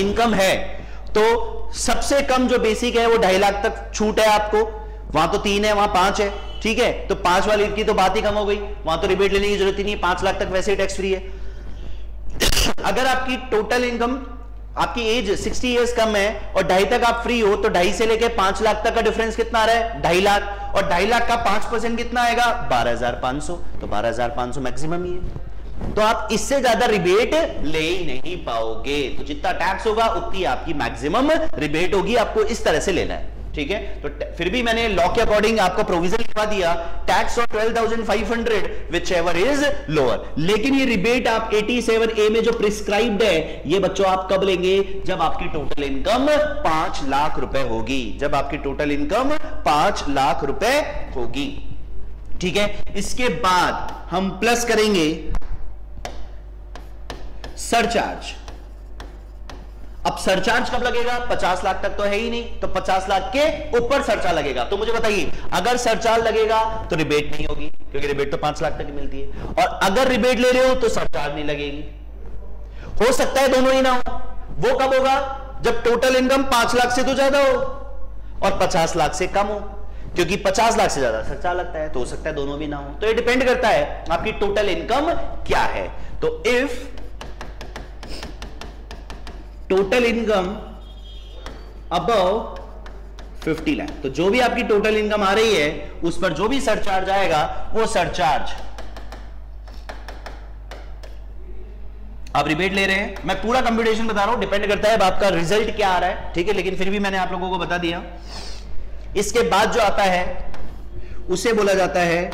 इनकम है तो सबसे कम जो बेसिक है वो ढाई लाख तक छूट है आपको, वहां तो तीन है वहां पांच है, ठीक है, तो पांच वाली की तो बात ही कम हो गई, वहां तो रिबेट लेने की जरूरत ही नहीं है, पांच लाख तक वैसे ही टैक्स फ्री है। अगर आपकी टोटल इनकम, आपकी एज साठ इयर्स कम है और ढाई तक आप फ्री हो, तो ढाई से लेकर पांच लाख तक का डिफरेंस कितना आ रहा है ढाई लाख, और ढाई लाख का पांच परसेंट कितना आएगा बारह हज़ार पाँच सौ, तो बारह हज़ार पाँच सौ मैक्सिमम ही है, तो आप इससे ज्यादा रिबेट ले ही नहीं पाओगे। तो जितना टैक्स होगा उतनी आपकी मैक्सिमम रिबेट होगी, आपको इस तरह से लेना है, ठीक है। तो फिर भी मैंने लॉ के अकॉर्डिंग आपका प्रोविजन लिखवा दिया, टैक्स ऑन बारह हज़ार पाँच सौ व्हिचएवर इज लोअर। लेकिन ये रिबेट आप सत्तासी ए में जो प्रिस्क्राइब्ड है, ये बच्चों आप कब लेंगे, जब आपकी टोटल इनकम पांच लाख रुपए होगी, जब आपकी टोटल इनकम पांच लाख रुपए होगी, ठीक है। इसके बाद हम प्लस करेंगे सरचार्ज। अब सरचार्ज कब लगेगा, पचास लाख तक तो है ही नहीं, तो पचास लाख के ऊपर सरचार्ज लगेगा। तो मुझे बताइए, अगर सरचार्ज लगेगा तो रिबेट नहीं होगी, क्योंकि रिबेट तो पांच लाख तक मिलती है, और अगर रिबेट ले रहे हो तो सरचार्ज नहीं लगेगी। हो सकता है दोनों ही ना हो, वो कब होगा जब टोटल इनकम पांच लाख से तो ज्यादा हो और पचास लाख से कम हो, क्योंकि पचास लाख से ज्यादा सरचार्ज लगता है, तो हो सकता है दोनों भी ना हो। तो ये डिपेंड करता है आपकी टोटल इनकम क्या है। तो इफ टोटल इनकम अबव पचास लाख, तो जो भी आपकी टोटल इनकम आ रही है उस पर जो भी सरचार्ज आएगा वो सरचार्ज, आप रिबेट ले रहे हैं, मैं पूरा कंप्यूटेशन बता रहा हूं, डिपेंड करता है आपका रिजल्ट क्या आ रहा है, ठीक है, लेकिन फिर भी मैंने आप लोगों को बता दिया। इसके बाद जो आता है उसे बोला जाता है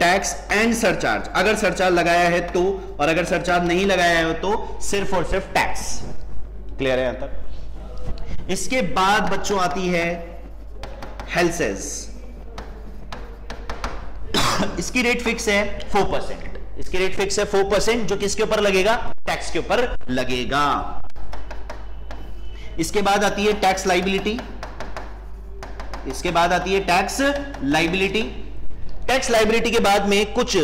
टैक्स एंड सरचार्ज, अगर सरचार्ज लगाया है तो, और अगर सरचार्ज नहीं लगाया है तो सिर्फ और सिर्फ टैक्स। क्लियर है यहां तक। इसके बाद बच्चों आती है हेल्सेस, इसकी रेट फिक्स है चार परसेंट, इसकी रेट फिक्स है चार परसेंट, जो किसके ऊपर लगेगा, टैक्स के ऊपर लगेगा। इसके बाद आती है टैक्स लायबिलिटी, इसके बाद आती है टैक्स लायबिलिटी। टैक्स लायबिलिटी के बाद में कुछ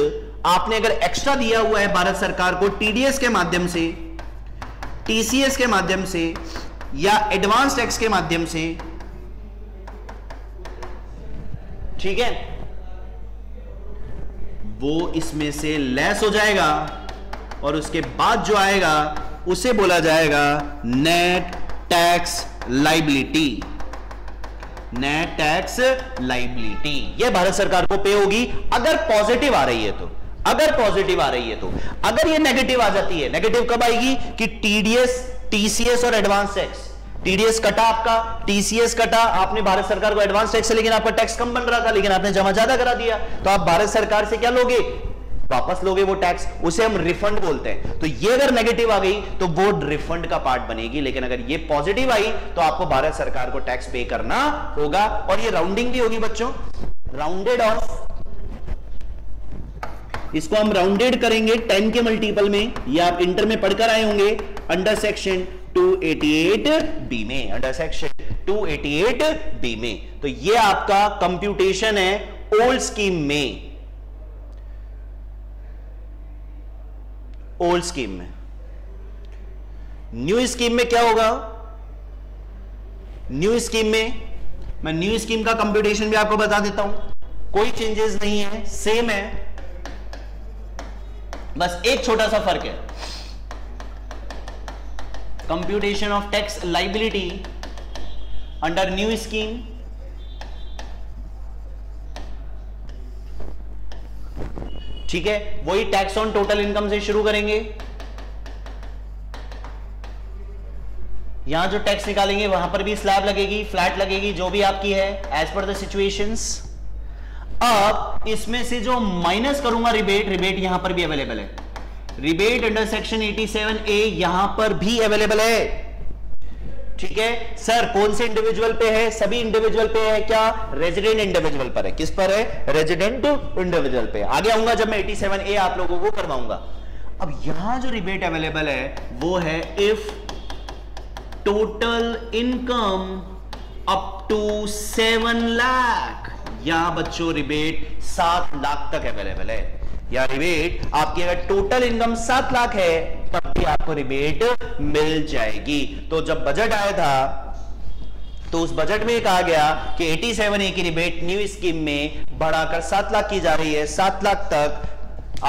आपने अगर एक्स्ट्रा दिया हुआ है भारत सरकार को टीडीएस के माध्यम से, टीसीएस के माध्यम से, या एडवांस टैक्स के माध्यम से, ठीक है, वो इसमें से लेस हो जाएगा, और उसके बाद जो आएगा उसे बोला जाएगा net tax liability. Net tax liability ये भारत सरकार को पे होगी अगर पॉजिटिव आ रही है तो, अगर पॉजिटिव आ रही है तो। अगर ये नेगेटिव आ जाती है, नेगेटिव कब आएगी कि टीडीएस, टीसीएस और एडवांस टैक्स, टीडीएस कटा आपका, टीसीएस कटा, आपने भारत सरकार को एडवांस टैक्स है लेकिन आपका टैक्स कम बन रहा था, लेकिन आपने जमा ज्यादा करा दिया, तो आप भारत सरकार से क्या लोगे, वापस लोगे वो टैक्स, उसे हम रिफंड बोलते हैं। तो ये अगर नेगेटिव आ गई तो वो रिफंड का पार्ट बनेगी, लेकिन अगर ये पॉजिटिव आई तो आपको भारत सरकार को टैक्स पे करना होगा। और ये राउंडिंग भी होगी बच्चों, राउंडेड ऑफ, इसको हम राउंडेड करेंगे टेन के मल्टीपल में, ये आप इंटर में पढ़कर आए होंगे अंडर सेक्शन दो सौ अठासी बी में, अंडर सेक्शन दो सौ अठासी बी में। तो ये आपका कंप्यूटेशन है ओल्ड स्कीम में, ओल्ड स्कीम में। न्यू स्कीम में क्या होगा, न्यू स्कीम में मैं न्यू स्कीम का कंप्यूटेशन भी आपको बता देता हूं, कोई चेंजेस नहीं है, सेम है, बस एक छोटा सा फर्क है। Computation of tax liability under new scheme ठीक है, वही टैक्स ऑन टोटल इनकम से शुरू करेंगे, यहां जो टैक्स निकालेंगे वहां पर भी स्लैब लगेगी, फ्लैट लगेगी, जो भी आपकी है एज पर द सिचुएशंस। अब इसमें से जो माइनस करूंगा रिबेट, रिबेट यहां पर भी अवेलेबल है, रिबेट अंडर सेक्शन सत्तासी ए यहां पर भी अवेलेबल है, ठीक है सर, कौन से इंडिविजुअल पे है? सभी इंडिविजुअल पे है। क्या? रेजिडेंट इंडिविजुअल पर है। किस पर है? रेजिडेंट इंडिविजुअल पे। आगे आऊंगा जब मैं सत्तासी ए आप लोगों को करवाऊंगा। अब यहां जो रिबेट अवेलेबल है वो है if total income up to seven lakh, यहां बच्चों रिबेट सात लाख तक अवेलेबल है। या रिबेट आपकी अगर टोटल इनकम सात लाख है तब भी आपको रिबेट मिल जाएगी। तो जब बजट आया था तो उस बजट में कहा गया कि सत्तासी ए की रिबेट न्यू स्कीम में बढ़ाकर सात लाख की जा रही है, सात लाख तक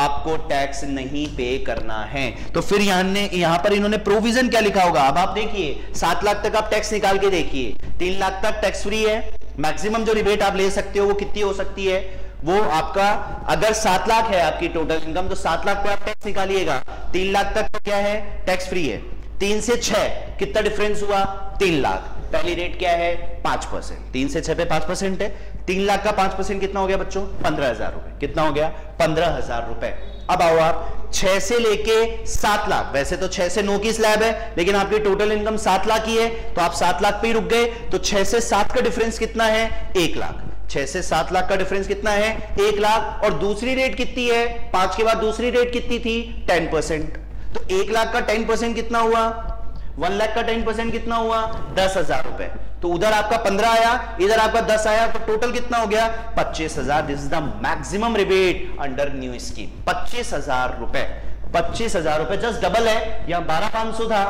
आपको टैक्स नहीं पे करना है। तो फिर यहां यहां पर इन्होंने प्रोविजन क्या लिखा होगा? अब आप देखिए, सात लाख तक आप टैक्स निकाल के देखिए, तीन लाख तक टैक्स फ्री है। मैक्सिमम जो रिबेट आप ले सकते हो वो कितनी हो सकती है? वो आपका अगर सात लाख है आपकी टोटल इनकम तो सात लाख पे आप टैक्स निकालिएगा, तीन लाख तक क्या है? टैक्स फ्री है। तीन से छह कितना डिफरेंस हुआ? तीन लाख। पहली रेट क्या है? पांच परसेंट। तीन से छह पे पांच परसेंट है, तीन लाख का पांच परसेंट कितना हो गया बच्चों? पंद्रह हजार रुपए। कितना हो गया? पंद्रह हजार रुपए। अब आओ आप छह से लेके सात लाख, वैसे तो छह से नौ की स्लैब है लेकिन आपकी टोटल इनकम सात लाख ही है तो आप सात लाख पे ही रुक गए। तो छह से सात का डिफरेंस कितना है? एक लाख। छह से सात लाख का डिफरेंस कितना है? एक लाख। और दूसरी रेट कितनी है? पांच के बाद दूसरी रेट कितनी थी? Ten percent. तो एक लाख का टेन परसेंट कितना हुआ? वन लाख का टेन परसेंट कितना हुआ? दस हजार रुपए। तो उधर आपका पंद्रह आया, इधर आपका दस आया, तो टोटल कितना हो गया? पच्चीस हजार। This is the maximum rebate under new scheme, पच्चीस हजार रुपए। पच्चीस हजार रुपए जस्ट डबल है, यहां बारह पांच सौ था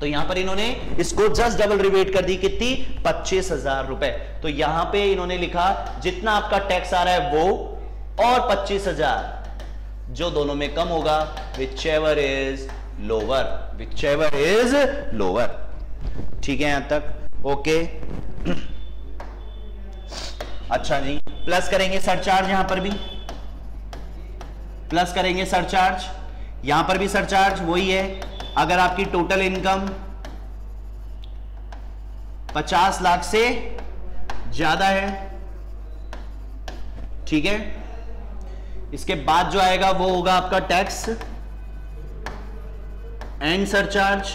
तो यहां पर इन्होंने इसको जस्ट डबल रिबेट कर दी। कितनी? पच्चीस हजार रुपए। तो यहां पे इन्होंने लिखा जितना आपका टैक्स आ रहा है वो और पच्चीस हजार जो दोनों में कम होगा, whichever is lower, whichever is lower. ठीक है यहां तक ओके। अच्छा जी, प्लस करेंगे सरचार्ज, यहां पर भी प्लस करेंगे सरचार्ज, यहां पर भी सरचार्ज वही है। अगर आपकी टोटल इनकम पचास लाख से ज्यादा है, ठीक है, इसके बाद जो आएगा वो होगा आपका tax and surcharge,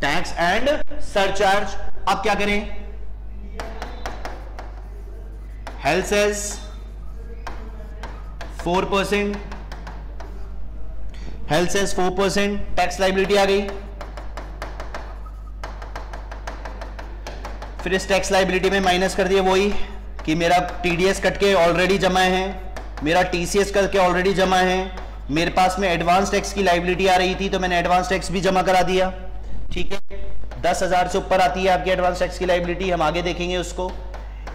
tax and surcharge. अब क्या करें? Health cess four percent, health cess four percent tax liability आ गई। फिर इस टैक्स लाइबिलिटी में माइनस कर दिए वही कि मेरा टीडीएस कट के ऑलरेडी जमा है, मेरा टीसीएस कट के ऑलरेडी जमा है, मेरे पास में एडवांस टैक्स की लाइबिलिटी आ रही थी तो मैंने एडवांस टैक्स भी जमा करा दिया। ठीक है, दस हजार से ऊपर आती है आपकी एडवांस टैक्स की लाइबिलिटी, हम आगे देखेंगे उसको।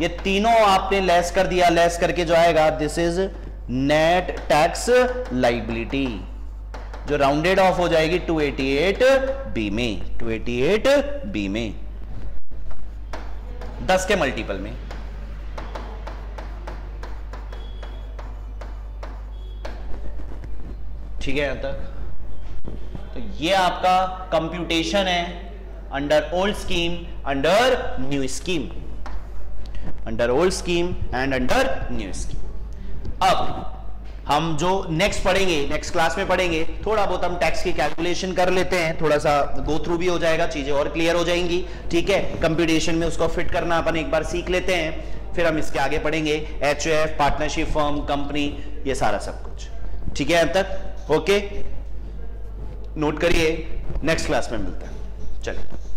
ये तीनों आपने लेस कर दिया, लेस करके जो आएगा this is net tax liability जो राउंडेड ऑफ हो जाएगी दो सौ अट्ठासी बी में, दो सौ अट्ठासी बी में दस के मल्टीपल में। ठीक है यहां तक। तो ये आपका कंप्यूटेशन है under old scheme, under new scheme, under old scheme and under new scheme. अब हम जो नेक्स्ट पढ़ेंगे, नेक्स्ट क्लास में पढ़ेंगे, थोड़ा बहुत हम टैक्स की कैलकुलेशन कर लेते हैं, थोड़ा सा गो थ्रू भी हो जाएगा, चीजें और क्लियर हो जाएंगी। ठीक है, कंप्यूटेशन में उसको फिट करना अपन एक बार सीख लेते हैं, फिर हम इसके आगे पढ़ेंगे H U F, partnership firm, company, ये सारा सब कुछ। ठीक है यहां तक ओके, नोट करिए, नेक्स्ट क्लास में मिलता है, चलिए।